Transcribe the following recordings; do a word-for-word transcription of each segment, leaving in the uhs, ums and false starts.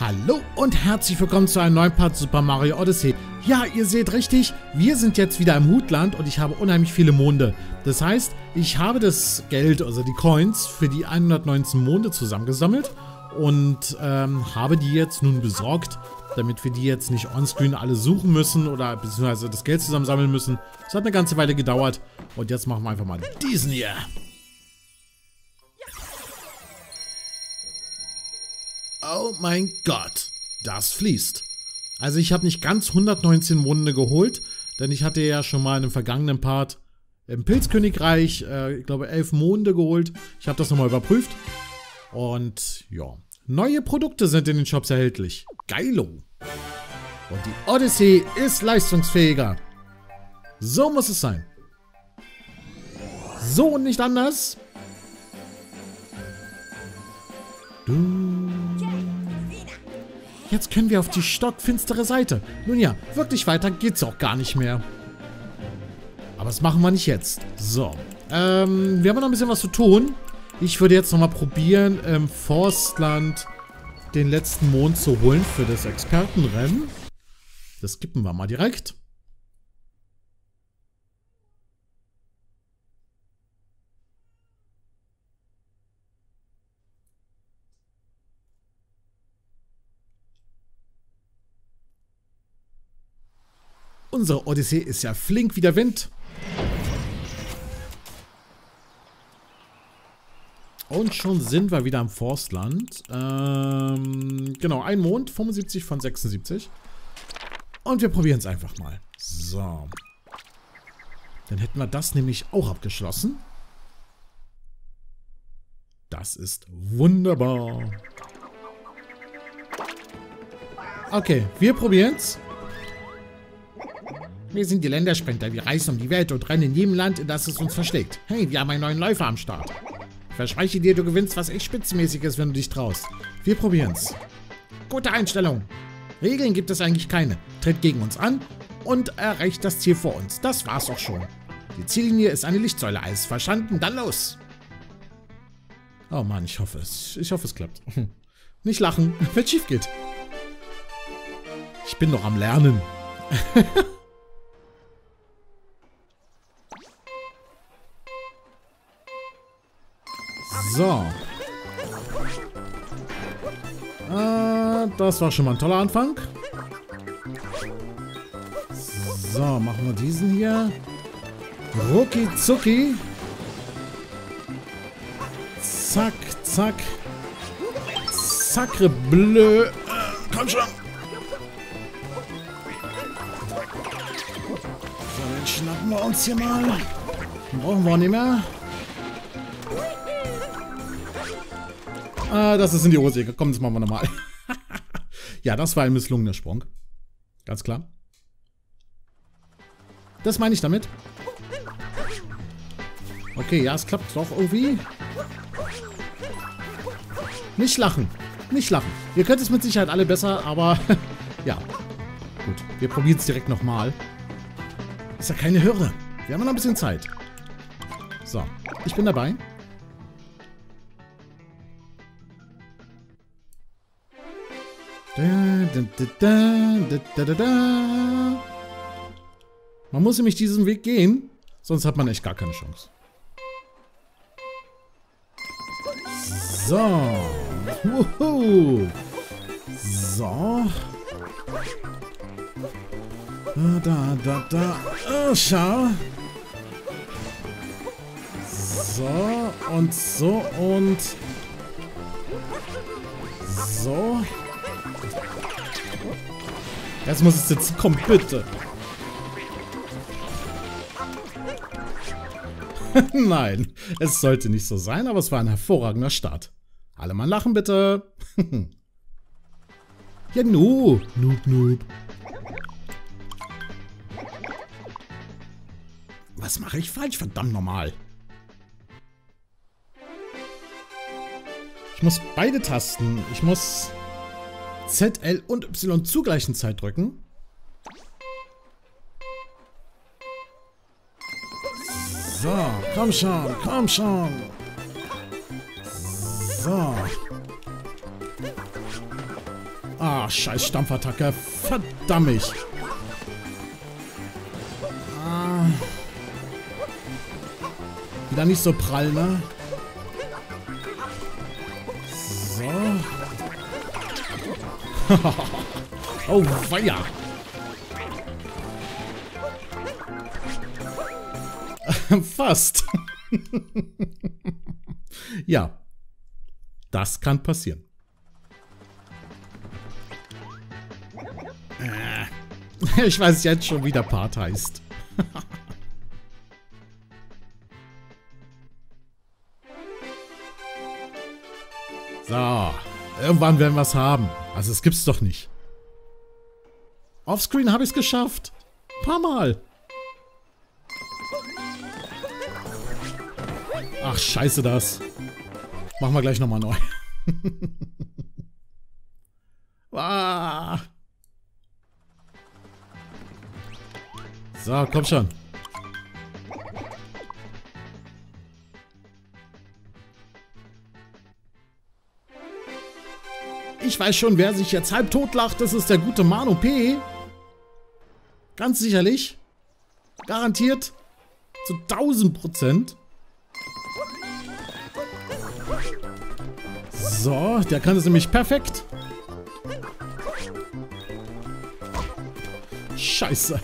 Hallo und herzlich willkommen zu einem neuen Part Super Mario Odyssey. Ja, ihr seht richtig, wir sind jetzt wieder im Hutland und ich habe unheimlich viele Monde. Das heißt, ich habe das Geld, also die Coins, für die hundertneunzehn Monde zusammengesammelt und ähm, habe die jetzt nun besorgt, damit wir die jetzt nicht onscreen alle suchen müssen oder beziehungsweise das Geld zusammensammeln müssen. Das hat eine ganze Weile gedauert und jetzt machen wir einfach mal diesen hier. Oh mein Gott, das fließt. Also ich habe nicht ganz hundertneunzehn Monde geholt, denn ich hatte ja schon mal in einem vergangenen Part im Pilzkönigreich, äh, ich glaube, elf Monde geholt. Ich habe das nochmal überprüft. Und ja, neue Produkte sind in den Shops erhältlich. Geilo. Und die Odyssey ist leistungsfähiger. So muss es sein. So und nicht anders. Du... Jetzt können wir auf die stockfinstere Seite. Nun ja, wirklich weiter geht's auch gar nicht mehr. Aber das machen wir nicht jetzt. So, ähm, wir haben noch ein bisschen was zu tun. Ich würde jetzt nochmal probieren, im Forstland den letzten Mond zu holen für das Expertenrennen. Das skippen wir mal direkt. Unsere Odyssee ist ja flink wie der Wind. Und schon sind wir wieder am Forstland. Ähm, genau, ein Mond, fünfundsiebzig von sechsundsiebzig. Und wir probieren es einfach mal. So. Dann hätten wir das nämlich auch abgeschlossen. Das ist wunderbar. Okay, wir probieren es. Wir sind die Ländersprinter, wir reisen um die Welt und rennen in jedem Land, in das es uns versteckt. Hey, wir haben einen neuen Läufer am Start. Ich verspreche dir, du gewinnst, was echt spitzenmäßig ist, wenn du dich traust. Wir probieren's. Gute Einstellung. Regeln gibt es eigentlich keine. Tritt gegen uns an und erreicht das Ziel vor uns. Das war's auch schon. Die Ziellinie ist eine Lichtsäule. Alles verstanden? Dann los. Oh Mann, ich hoffe es. Ich hoffe es klappt. Nicht lachen, wenn es schief geht. Ich bin noch am Lernen. So. Äh, das war schon mal ein toller Anfang. So, machen wir diesen hier. Rucki zucki. Zack, zack. Sacre bleu. Äh, komm schon. So, den schnappen wir uns hier mal. Brauchen wir auch nicht mehr. Ah, das ist in die Hose. Komm, das machen wir nochmal. Ja, das war ein misslungener Sprung. Ganz klar. Das meine ich damit. Okay, ja, es klappt doch irgendwie. Nicht lachen. Nicht lachen. Ihr könnt es mit Sicherheit alle besser, aber ja. Gut, wir probieren es direkt nochmal. Ist ja keine Hürde. Wir haben noch ein bisschen Zeit. So, ich bin dabei. Man muss nämlich diesen Weg gehen, sonst hat man echt gar keine Chance. So. Wuhu. So. Da, da, da, da. Oh, schau. So und so und so. Jetzt muss es sitzen. Komm, bitte. Nein, es sollte nicht so sein, aber es war ein hervorragender Start. Alle mal lachen, bitte. Ja, nu. Noob, noob. Was mache ich falsch? Verdammt nochmal. Ich muss beide Tasten. Ich muss... Z, L und Y zur gleichen Zeit drücken. So, komm schon, komm schon. So. Ah, scheiß Stampfattacke. Verdammt. Ah. Wieder nicht so prall, ne? So. Oh, weia. Fast. Ja. Das kann passieren. Äh, ich weiß jetzt schon, wie der Part heißt. So. Irgendwann werden wir es haben. Also, es gibt's doch nicht. Offscreen habe ich es geschafft. Ein paar Mal. Ach, scheiße das. Machen wir gleich nochmal neu. Ah. So, komm schon. Ich weiß schon, wer sich jetzt halb tot lacht, das ist der gute Mano P. Ganz sicherlich. Garantiert. Zu tausend Prozent. So, der kann es nämlich perfekt. Scheiße.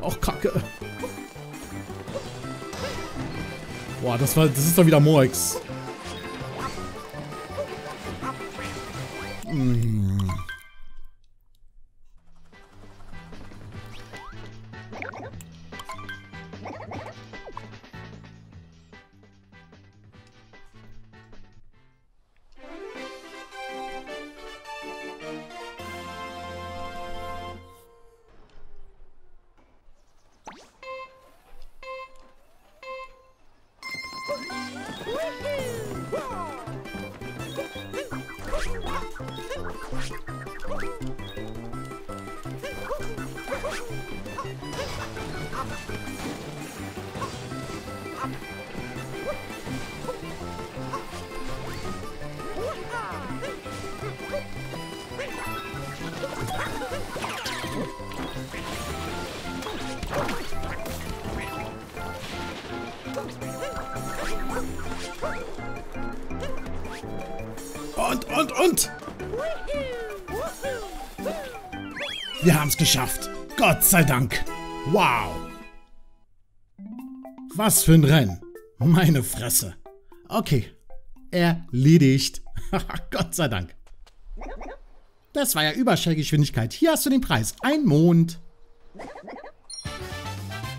Auch Kacke. Boah, das war, das ist doch wieder Moix. Hm. Und, und, und! Wir haben es geschafft. Gott sei Dank. Wow. Was für ein Rennen. Meine Fresse. Okay. Erledigt. Gott sei Dank. Das war ja Überschallgeschwindigkeit. Hier hast du den Preis. Ein Mond.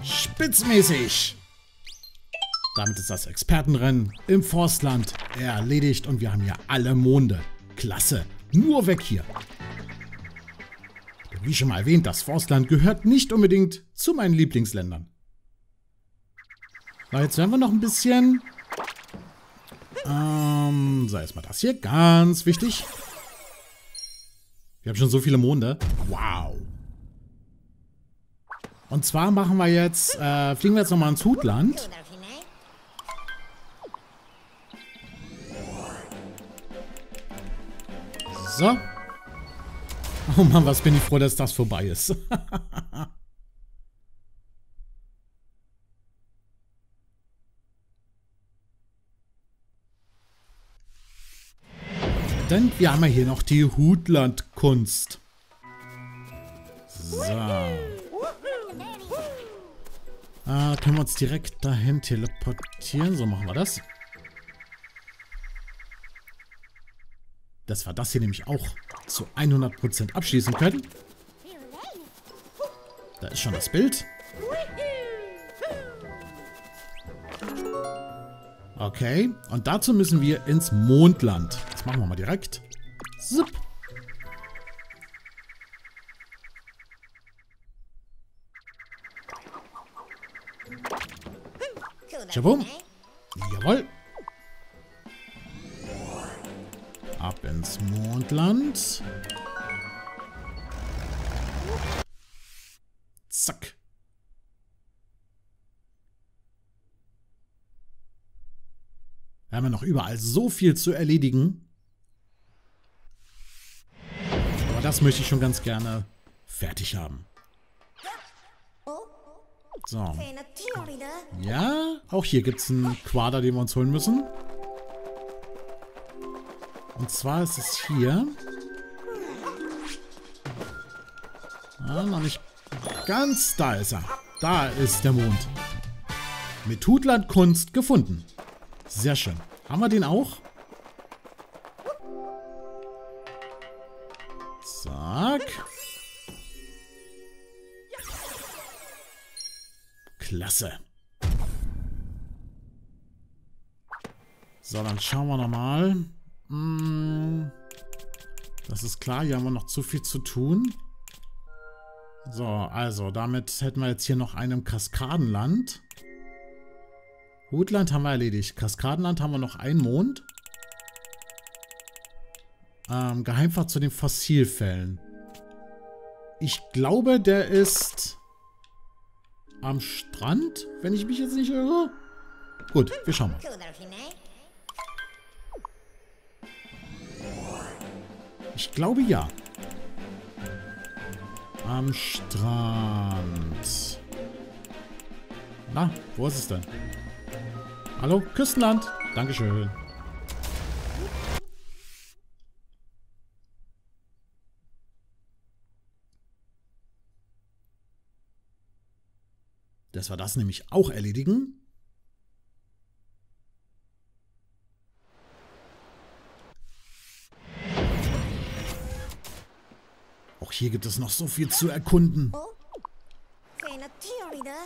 Spitzmäßig. Damit ist das Expertenrennen im Forstland erledigt und wir haben hier alle Monde. Klasse. Nur weg hier. Wie schon mal erwähnt, das Forstland gehört nicht unbedingt zu meinen Lieblingsländern. So, jetzt werden wir noch ein bisschen. Ähm, so, erstmal das hier. Ganz wichtig. Wir haben schon so viele Monde. Wow. Und zwar machen wir jetzt, äh, fliegen wir jetzt nochmal ins Hutland. So. Oh Mann, was bin ich froh, dass das vorbei ist. Denn wir haben ja hier noch die Hutland-Kunst. So. Ah, können wir uns direkt dahin teleportieren? So machen wir das. Dass wir das hier nämlich auch zu hundert Prozent abschließen können. Da ist schon das Bild. Okay, und dazu müssen wir ins Mondland. Das machen wir mal direkt. Zip. Schabum. Jawohl. Ab ins Mondland. Zack. Wir haben ja noch überall so viel zu erledigen. Das möchte ich schon ganz gerne fertig haben. So. Ja, auch hier gibt es einen Quader, den wir uns holen müssen. Und zwar ist es hier. Ah, noch nicht ganz. Da ist er. Da ist der Mond. Mit Hutland Kunst gefunden. Sehr schön. Haben wir den auch? Zack. Klasse. So, dann schauen wir nochmal. Das ist klar, hier haben wir noch zu viel zu tun. So, also, damit hätten wir jetzt hier noch einen im Kaskadenland. Rotland haben wir erledigt. Kaskadenland haben wir noch einen Mond. Ähm, Geheimfahrt zu den Fossilfällen. Ich glaube, der ist am Strand, wenn ich mich jetzt nicht irre. Gut, wir schauen mal. Ich glaube, ja. Am Strand. Na, wo ist es denn? Hallo, Küstenland. Dankeschön. Dass wir das nämlich auch erledigen. Auch hier gibt es noch so viel zu erkunden.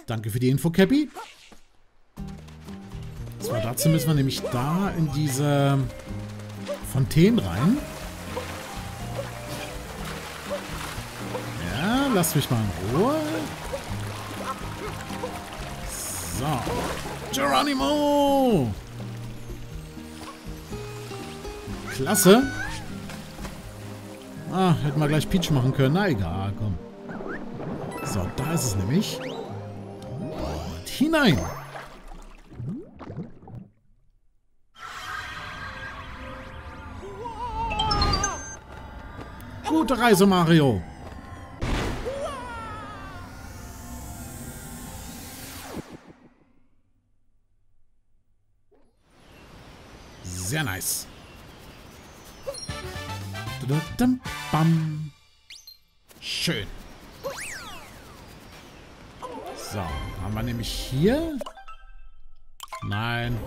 Danke für die Info, Cappy. Zwar dazu müssen wir nämlich da in diese Fontänen rein. Ja, lass mich mal in Ruhe. So. Geronimo! Klasse. Ah, hätten wir gleich Peach machen können. Na egal, komm. So, da ist es nämlich. Und hinein! Gute Reise, Mario. Sehr nice. Schön. So, haben wir nämlich hier... Nein.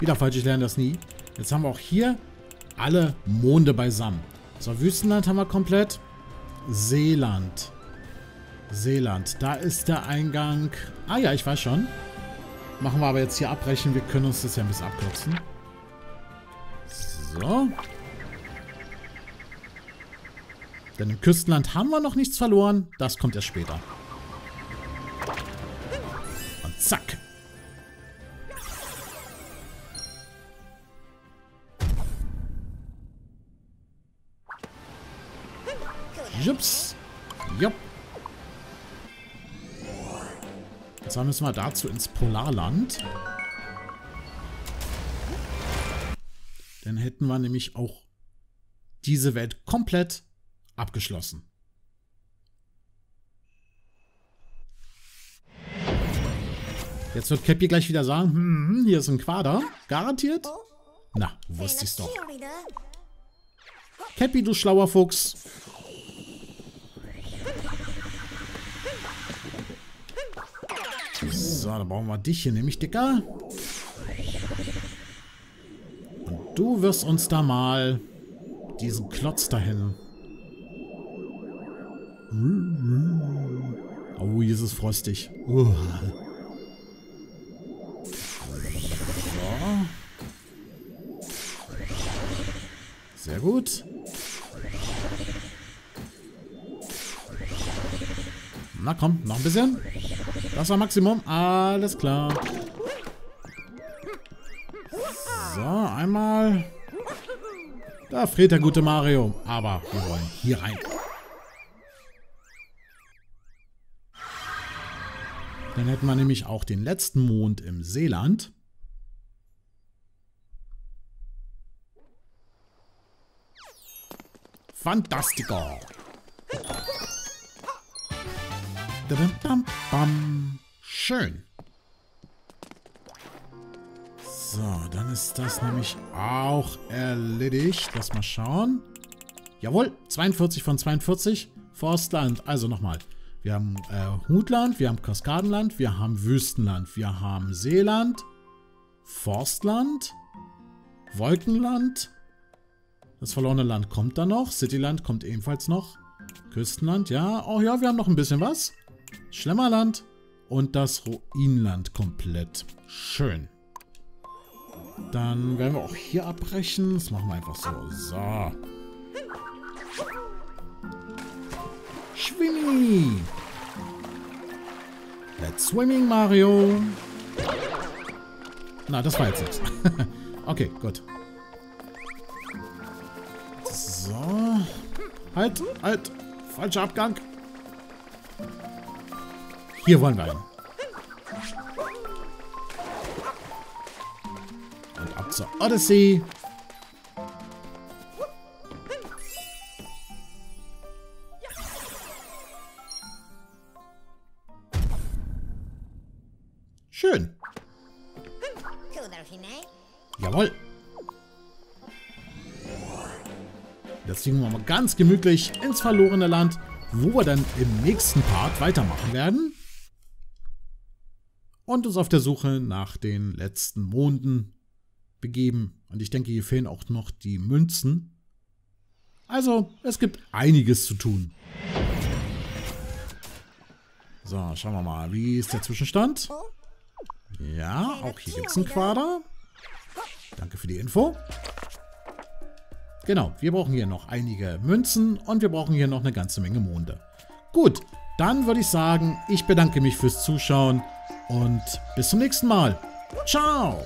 Wieder falsch, ich lerne das nie. Jetzt haben wir auch hier alle Monde beisammen. So, Wüstenland haben wir komplett. Seeland. Seeland. Da ist der Eingang. Ah ja, ich weiß schon. Machen wir aber jetzt hier abbrechen. Wir können uns das ja ein bisschen abkürzen. So. Denn im Küstenland haben wir noch nichts verloren. Das kommt erst später. Und zack. Jups. Jupp. Und zwar müssen wir dazu ins Polarland. Dann hätten wir nämlich auch diese Welt komplett abgeschlossen. Jetzt wird Cappy gleich wieder sagen, hm, hier ist ein Quader. Garantiert? Na, wusste ich's doch. Cappy, du schlauer Fuchs. So, dann brauchen wir dich hier nämlich, Dicker. Und du wirst uns da mal diesen Klotz dahin. Oh, hier ist es frostig. Uh. So. Sehr gut. Na komm, noch ein bisschen. Das war Maximum. Alles klar. So, einmal. Da friert der gute Mario. Aber wir wollen hier rein. Dann hätten wir nämlich auch den letzten Mond im Seeland. Fantastica. Schön. So, dann ist das nämlich auch erledigt. Lass mal schauen. Jawohl, zweiundvierzig von zweiundvierzig. Forstland, also nochmal. Wir haben äh, Hutland, wir haben Kaskadenland, wir haben Wüstenland, wir haben Seeland, Forstland, Wolkenland. Das verlorene Land kommt dann noch. Cityland kommt ebenfalls noch. Küstenland, ja. Oh ja, wir haben noch ein bisschen was. Schlemmerland und das Ruinland komplett. Schön. Dann werden wir auch hier abbrechen. Das machen wir einfach so. So. Schwimmi! Let's swimming, Mario! Na, das war jetzt nichts. Okay, gut. So. Halt, halt! Falscher Abgang! Hier wollen wir hin. Und ab zur Odyssey! Schön. Jawohl. Jetzt fliegen wir mal ganz gemütlich ins verlorene Land, wo wir dann im nächsten Part weitermachen werden. Und uns auf der Suche nach den letzten Monden begeben. Und ich denke, hier fehlen auch noch die Münzen. Also, es gibt einiges zu tun. So, schauen wir mal, wie ist der Zwischenstand? Ja, auch hier gibt es einen Quader. Danke für die Info. Genau, wir brauchen hier noch einige Münzen und wir brauchen hier noch eine ganze Menge Monde. Gut, dann würde ich sagen, ich bedanke mich fürs Zuschauen und bis zum nächsten Mal. Ciao!